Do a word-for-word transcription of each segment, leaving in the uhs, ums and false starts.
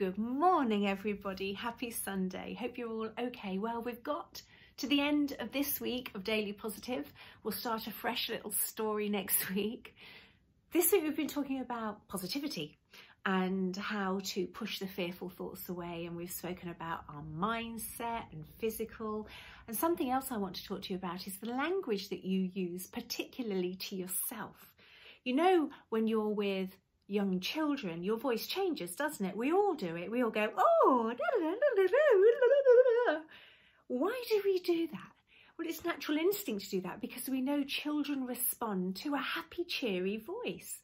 Good morning, everybody. Happy Sunday. Hope you're all okay. Well, we've got to the end of this week of Daily Positive. We'll start a fresh little story next week. This week we've been talking about positivity and how to push the fearful thoughts away. And we've spoken about our mindset and physical. And something else I want to talk to you about is the language that you use, particularly to yourself. You know, when you're with young children, your voice changes, doesn't it? We all do it. We all go, oh, da, da, da, da, da, da, da. Why do we do that? Well, it's natural instinct to do that because we know children respond to a happy, cheery voice.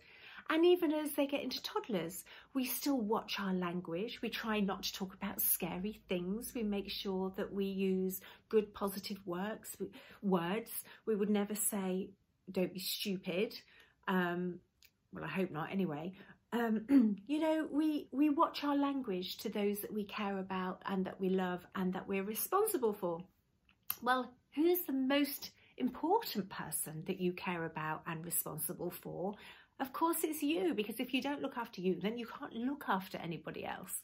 And even as they get into toddlers, we still watch our language. We try not to talk about scary things. We make sure that we use good, positive works, words. We would never say, don't be stupid. Um, Well, I hope not anyway. Um, you know, we, we watch our language to those that we care about and that we love and that we're responsible for. Well, who's the most important person that you care about and responsible for? Of course, it's you, because if you don't look after you, then you can't look after anybody else.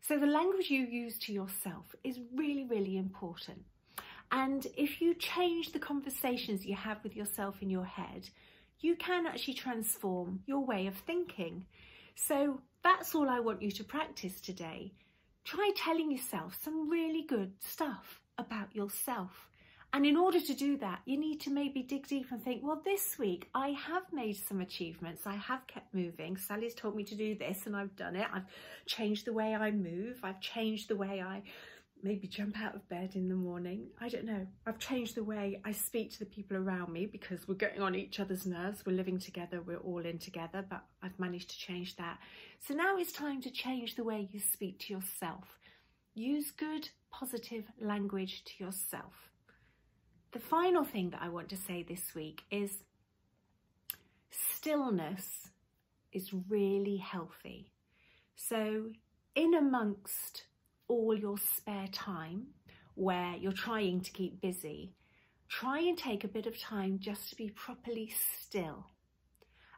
So the language you use to yourself is really, really important. And if you change the conversations you have with yourself in your head, you can actually transform your way of thinking. So that's all I want you to practice today. Try telling yourself some really good stuff about yourself. And in order to do that, you need to maybe dig deep and think, well, this week I have made some achievements. I have kept moving. Sally's told me to do this and I've done it. I've changed the way I move. I've changed the way I maybe jump out of bed in the morning. I don't know. I've changed the way I speak to the people around me because we're getting on each other's nerves. We're living together. We're all in together, but I've managed to change that. So now it's time to change the way you speak to yourself. Use good, positive language to yourself. The final thing that I want to say this week is stillness is really healthy. So in amongst all your spare time where you're trying to keep busy, try and take a bit of time just to be properly still.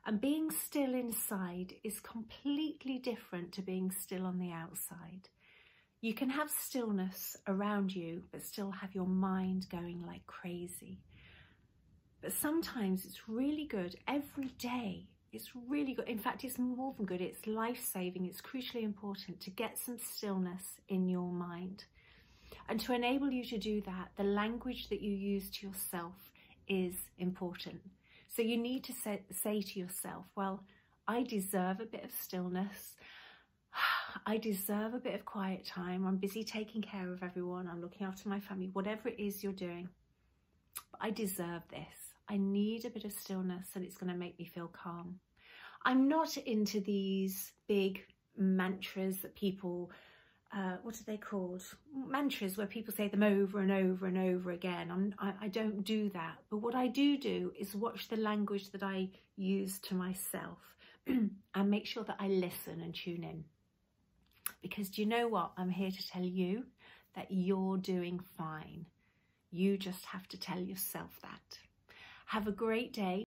And being still inside is completely different to being still on the outside. You can have stillness around you, but still have your mind going like crazy. But sometimes it's really good every day. It's really good. In fact, it's more than good. It's life-saving. It's crucially important to get some stillness in your mind. And to enable you to do that, the language that you use to yourself is important. So you need to say, say to yourself, well, I deserve a bit of stillness. I deserve a bit of quiet time. I'm busy taking care of everyone. I'm looking after my family, whatever it is you're doing. But I deserve this. I need a bit of stillness and it's going to make me feel calm. I'm not into these big mantras that people, uh, what are they called? Mantras where people say them over and over and over again. I'm, I, I don't do that. But what I do do is watch the language that I use to myself and make sure that I listen and tune in. Because do you know what? I'm here to tell you that you're doing fine. You just have to tell yourself that. Have a great day.